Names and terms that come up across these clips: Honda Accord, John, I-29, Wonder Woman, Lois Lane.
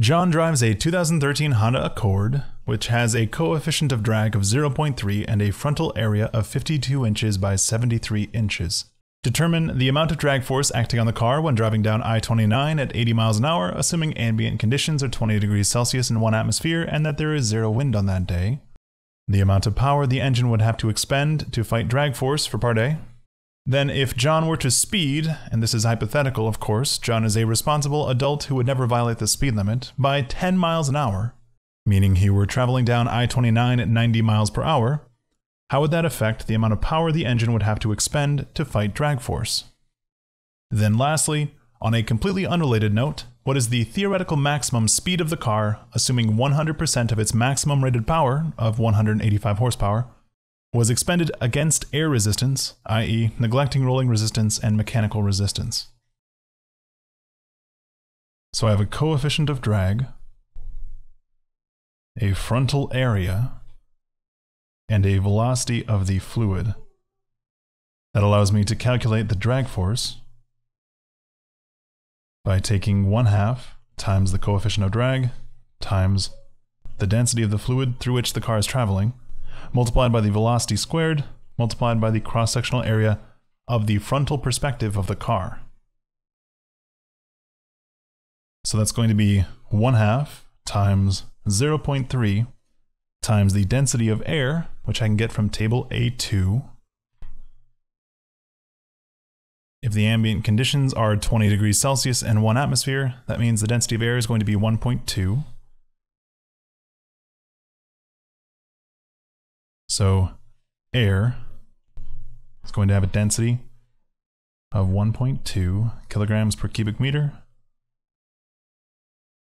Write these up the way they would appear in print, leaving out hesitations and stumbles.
John drives a 2013 Honda Accord, which has a coefficient of drag of 0.3 and a frontal area of 52 inches by 73 inches. Determine the amount of drag force acting on the car when driving down I-29 at 80 miles an hour, assuming ambient conditions are 20 degrees Celsius and 1 atmosphere and that there is zero wind on that day. The amount of power the engine would have to expend to fight drag force for part A. Then if John were to speed, and this is hypothetical of course, John is a responsible adult who would never violate the speed limit, by 10 miles an hour, meaning he were traveling down I-29 at 90 miles per hour, how would that affect the amount of power the engine would have to expend to fight drag force? Then lastly, on a completely unrelated note, what is the theoretical maximum speed of the car, assuming 100% of its maximum rated power of 185 horsepower, was expended against air resistance, i.e. neglecting rolling resistance and mechanical resistance? So I have a coefficient of drag, a frontal area, and a velocity of the fluid. That allows me to calculate the drag force by taking 1/2 times the coefficient of drag times the density of the fluid through which the car is traveling, multiplied by the velocity squared, multiplied by the cross-sectional area of the frontal perspective of the car. So that's going to be 1/2 times 0.3 times the density of air, which I can get from table A2. If the ambient conditions are 20 degrees Celsius and 1 atmosphere, that means the density of air is going to be 1.2. So air is going to have a density of 1.2 kilograms per cubic meter.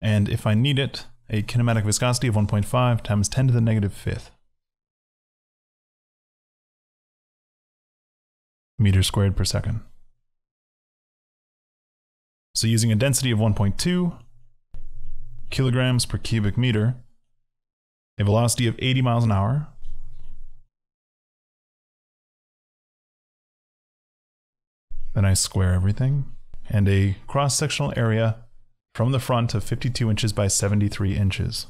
And if I need it, a kinematic viscosity of 1.5 times 10 to the negative fifth meters squared per second. So using a density of 1.2 kilograms per cubic meter, a velocity of 80 miles an hour, then I square everything, and a cross-sectional area from the front of 52 inches by 73 inches.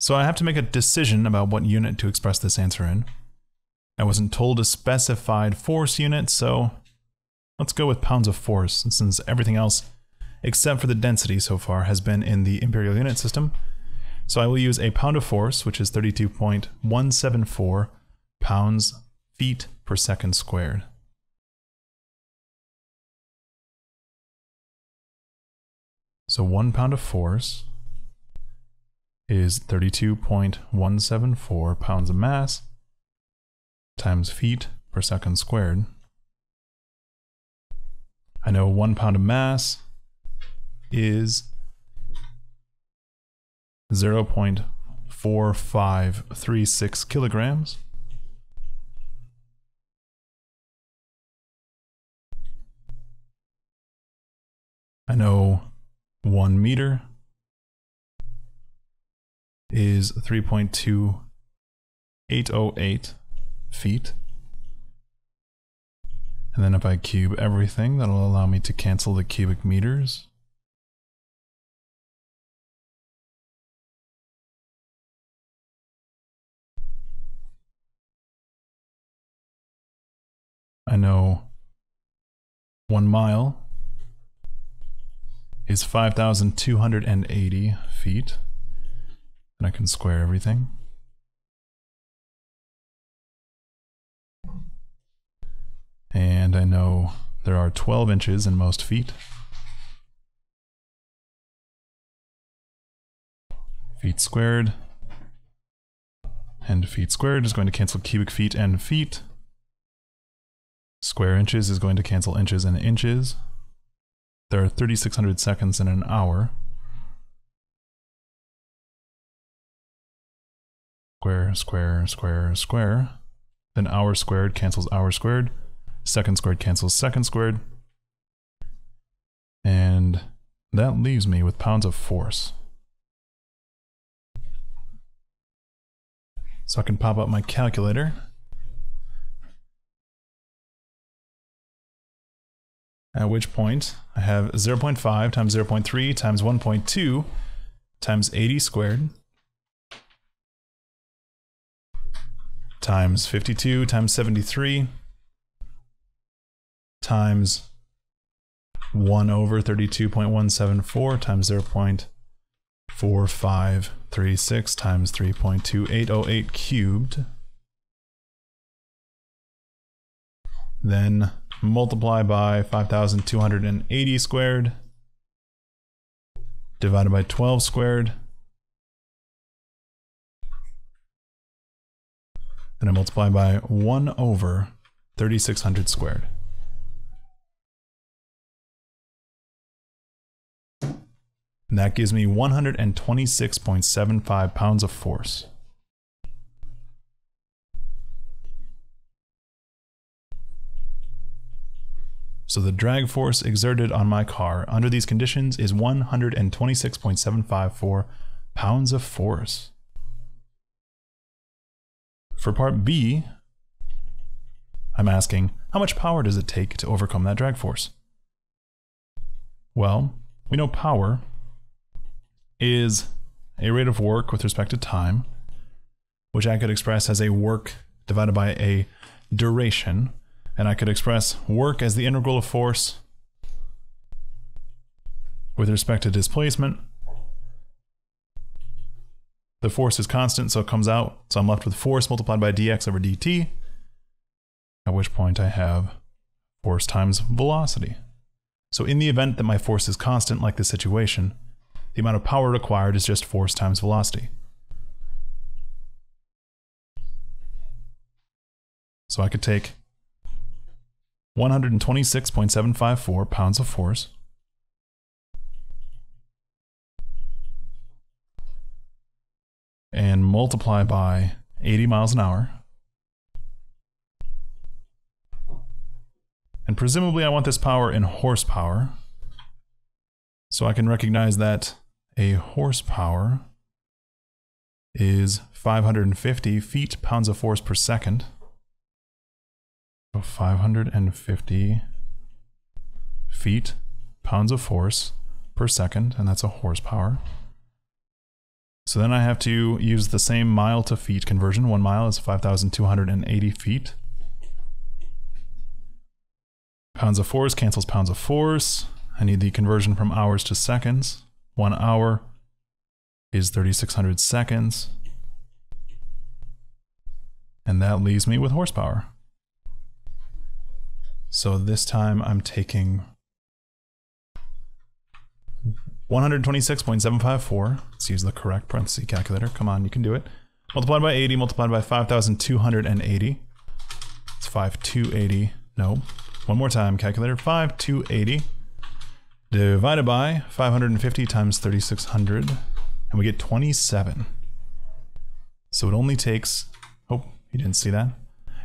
So I have to make a decision about what unit to express this answer in. I wasn't told a specified force unit, so let's go with pounds of force, since everything else except for the density so far has been in the imperial unit system. So I will use a pound of force, which is 32.174 pounds feet per second squared. So 1 pound of force is 32.174 pounds of mass times feet per second squared. I know 1 pound of mass is 0.4536 kilograms. I know 1 meter is 3.2808 feet. And then if I cube everything, that'll allow me to cancel the cubic meters. I know 1 mile is 5,280 feet, and I can square everything. And I know there are 12 inches in most feet. Feet squared and feet squared is going to cancel cubic feet and feet. Square inches is going to cancel inches and inches. There are 3,600 seconds in an hour. Square, square, square, square. Then hour squared cancels hour squared. Second squared cancels second squared. And that leaves me with pounds of force. So I can pop up my calculator. At which point I have 0.5 times 0.3 times 1.2 times 80 squared times 52 times 73 times 1 over 32.174 times 0.4536 times 3.2808 cubed. Then multiply by 5,280 squared, divided by 12 squared, and I multiply by 1 over 3,600 squared. And that gives me 126.75 pounds of force. So the drag force exerted on my car under these conditions is 126.754 pounds of force. For part B, I'm asking, how much power does it take to overcome that drag force? Well, we know power is a rate of work with respect to time, which I could express as a work divided by a duration. And I could express work as the integral of force with respect to displacement. The force is constant, so it comes out. So I'm left with force multiplied by dx over dt, at which point I have force times velocity. So in the event that my force is constant, like this situation, the amount of power required is just force times velocity. So I could take 126.754 pounds of force, and multiply by 80 miles an hour. And presumably I want this power in horsepower, so I can recognize that a horsepower is 550 feet-pounds of force per second. 550 feet pounds of force per second, and that's a horsepower. So then I have to use the same mile to feet conversion. 1 mile is 5,280 feet. Pounds of force cancels pounds of force. I need the conversion from hours to seconds. 1 hour is 3,600 seconds. And that leaves me with horsepower. So this time I'm taking 126.754, let's use the correct parenthesis calculator, come on, you can do it, multiplied by 80, multiplied by 5,280, it's 5,280, no, one more time, calculator, 5,280, divided by 550 times 3,600, and we get 27. So it only takes, oh, you didn't see that,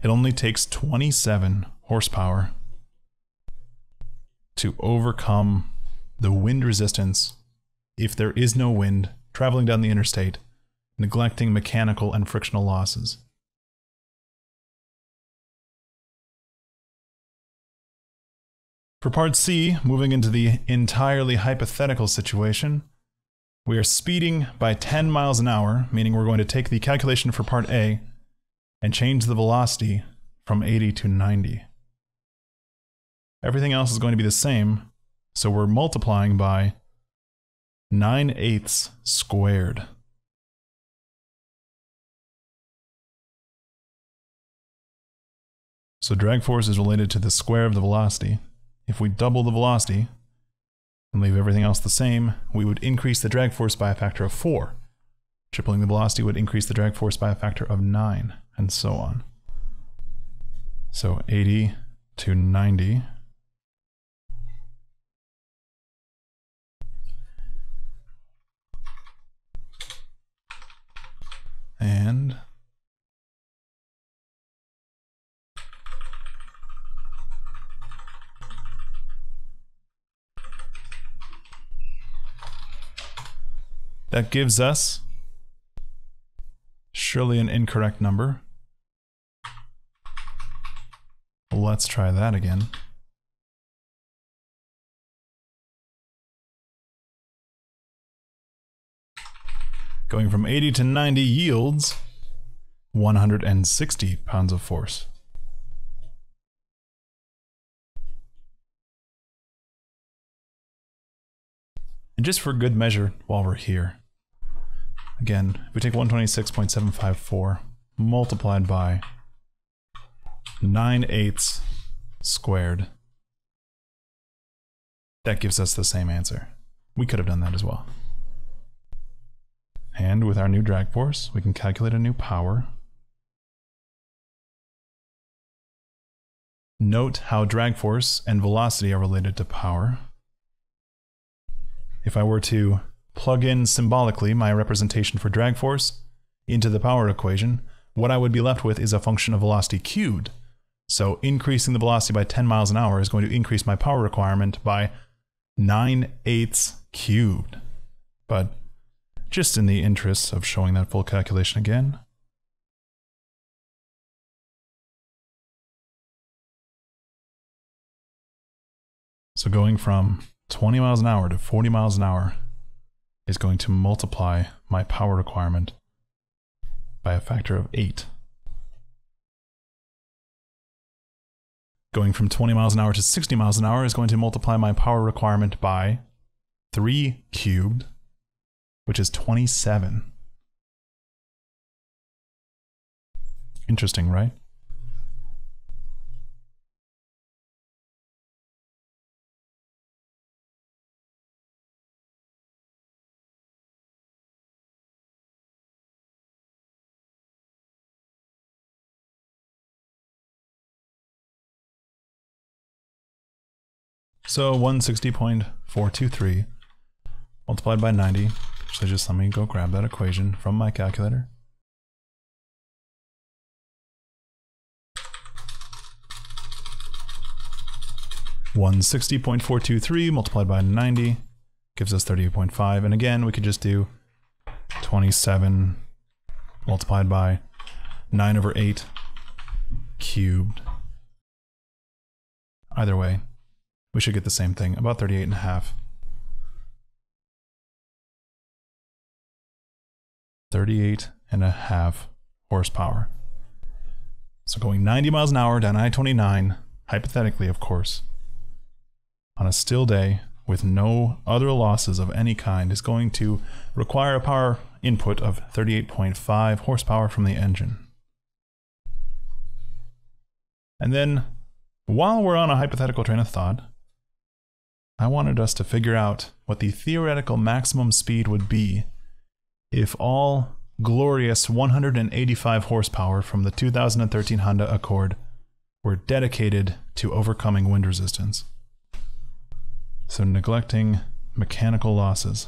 it only takes 27 horsepower to overcome the wind resistance if there is no wind traveling down the interstate, neglecting mechanical and frictional losses. For part C, moving into the entirely hypothetical situation, we are speeding by 10 miles an hour, meaning we're going to take the calculation for part A and change the velocity from 80 to 90. Everything else is going to be the same, so we're multiplying by 9/8 squared. So drag force is related to the square of the velocity. If we double the velocity and leave everything else the same, we would increase the drag force by a factor of 4. Tripling the velocity would increase the drag force by a factor of 9, and so on. So 80 to 90. And that gives us Surely an incorrect number. Let's try that again. Going from 80 to 90 yields 160 pounds of force. And just for good measure, while we're here, again, we take 126.754 multiplied by 9/8 squared. That gives us the same answer. We could have done that as well. And with our new drag force, we can calculate a new power. Note how drag force and velocity are related to power. If I were to plug in symbolically my representation for drag force into the power equation, what I would be left with is a function of velocity cubed. So increasing the velocity by 10 miles an hour is going to increase my power requirement by 9/8 cubed. But just in the interest of showing that full calculation again, so going from 20 miles an hour to 40 miles an hour is going to multiply my power requirement by a factor of 8. Going from 20 miles an hour to 60 miles an hour is going to multiply my power requirement by 3 cubed, which is 27. Interesting, right? So 160.423 multiplied by 90, so just let me go grab that equation from my calculator.160.423 multiplied by 90 gives us 38.5, and again we could just do 27 multiplied by 9/8 cubed. Either way, we should get the same thing, about 38.5. 38.5 horsepower. So going 90 miles an hour down I-29, hypothetically of course, on a still day with no other losses of any kind, is going to require a power input of 38.5 horsepower from the engine. And then, while we're on a hypothetical train of thought, I wanted us to figure out what the theoretical maximum speed would be if all glorious 185 horsepower from the 2013 Honda Accord were dedicated to overcoming wind resistance. So neglecting mechanical losses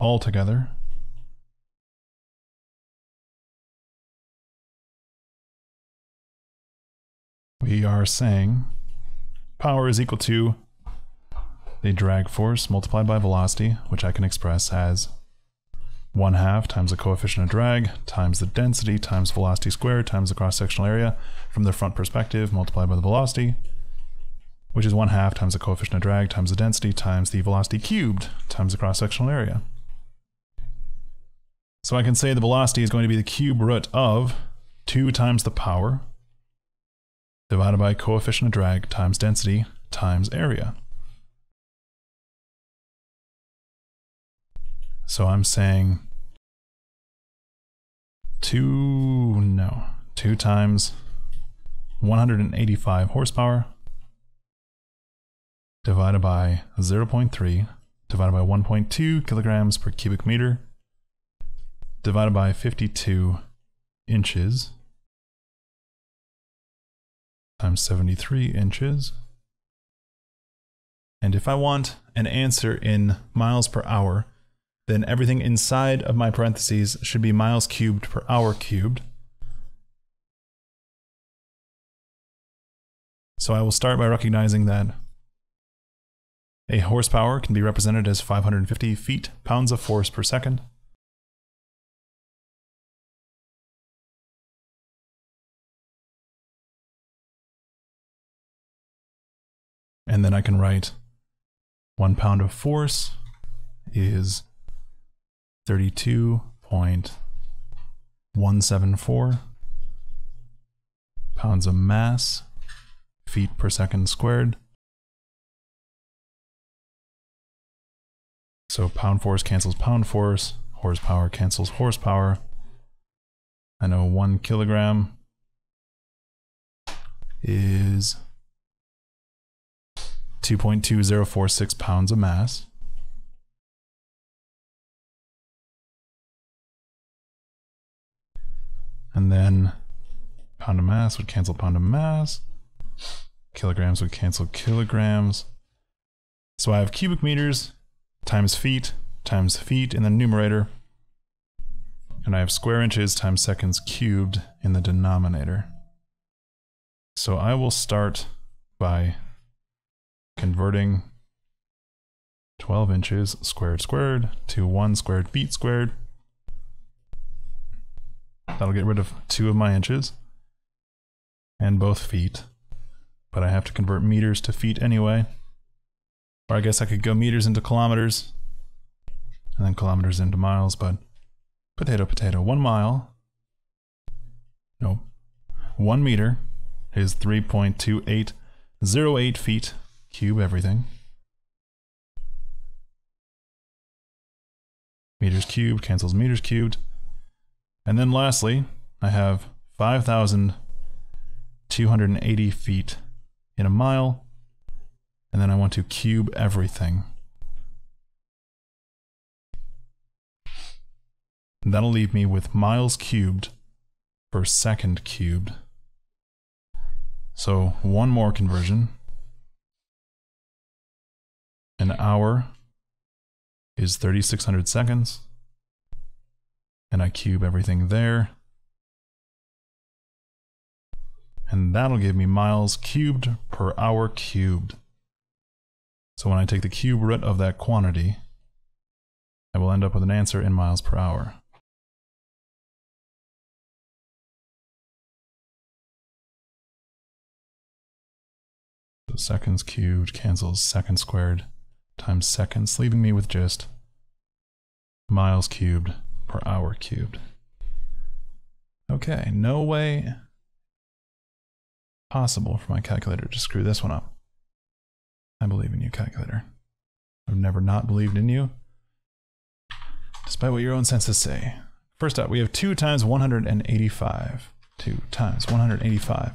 altogether. We are saying power is equal to the drag force multiplied by velocity, which I can express as 1/2 times the coefficient of drag times the density times velocity squared times the cross-sectional area from the front perspective multiplied by the velocity, which is 1/2 times the coefficient of drag times the density times the velocity cubed times the cross-sectional area. So I can say the velocity is going to be the cube root of 2 times the power divided by coefficient of drag times density times area. So I'm saying 2 times 185 horsepower divided by 0.3 divided by 1.2 kilograms per cubic meter divided by 52 inches times 73 inches. And if I want an answer in miles per hour, then everything inside of my parentheses should be miles cubed per hour cubed. So I will start by recognizing that a horsepower can be represented as 550 feet-pounds of force per second. And then I can write 1 pound of force is 32.174 pounds of mass, feet per second squared. So pound force cancels pound force, horsepower cancels horsepower. I know 1 kilogram is 2.2046 pounds of mass. And then pound of mass would cancel pound of mass. Kilograms would cancel kilograms. So I have cubic meters times feet in the numerator. And I have square inches times seconds cubed in the denominator. So I will start by converting 12 inches squared to 1 squared feet squared. That'll get rid of 2 of my inches and both feet, but I have to convert meters to feet anyway. Or I guess I could go meters into kilometers and then kilometers into miles, but potato, potato. 1 mile, no, 1 meter is 3.2808 feet. Cube everything. Meters cubed cancels meters cubed. And then lastly, I have 5,280 feet in a mile. And then I want to cube everything. And that'll leave me with miles cubed per second cubed. So one more conversion. An hour is 3,600 seconds, and I cube everything there. And that'll give me miles cubed per hour cubed. So when I take the cube root of that quantity, I will end up with an answer in miles per hour. So seconds cubed cancels seconds squared times seconds, leaving me with just miles cubed per hour cubed. Okay, no way possible for my calculator to screw this one up. I believe in you, calculator. I've never not believed in you, despite what your own senses say. First up, we have 2 times 185. 2 times 185.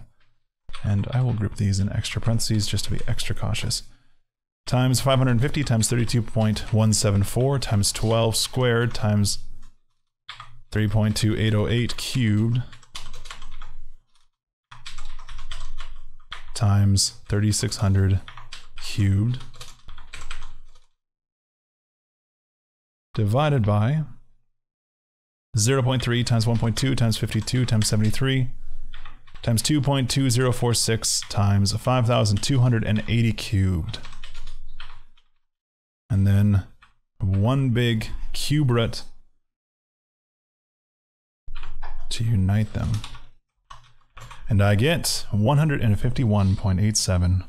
And I will group these in extra parentheses just to be extra cautious. Times 550 times 32.174 times 12 squared times 3.2808 cubed times 3,600 cubed divided by 0.3 times 1.2 times 52 times 73 times 2.2046 times 5,280 cubed. And then one big cube root to unite them. And I get 151.87.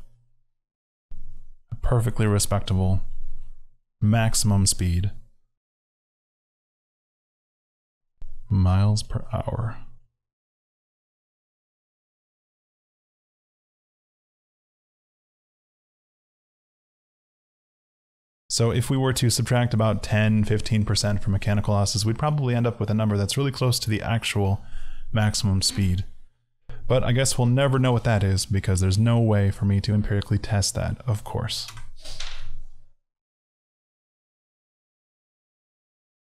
A perfectly respectable maximum speed. Miles per hour. So if we were to subtract about 10–15% from mechanical losses, we'd probably end up with a number that's really close to the actual maximum speed. But I guess we'll never know what that is because there's no way for me to empirically test that, of course.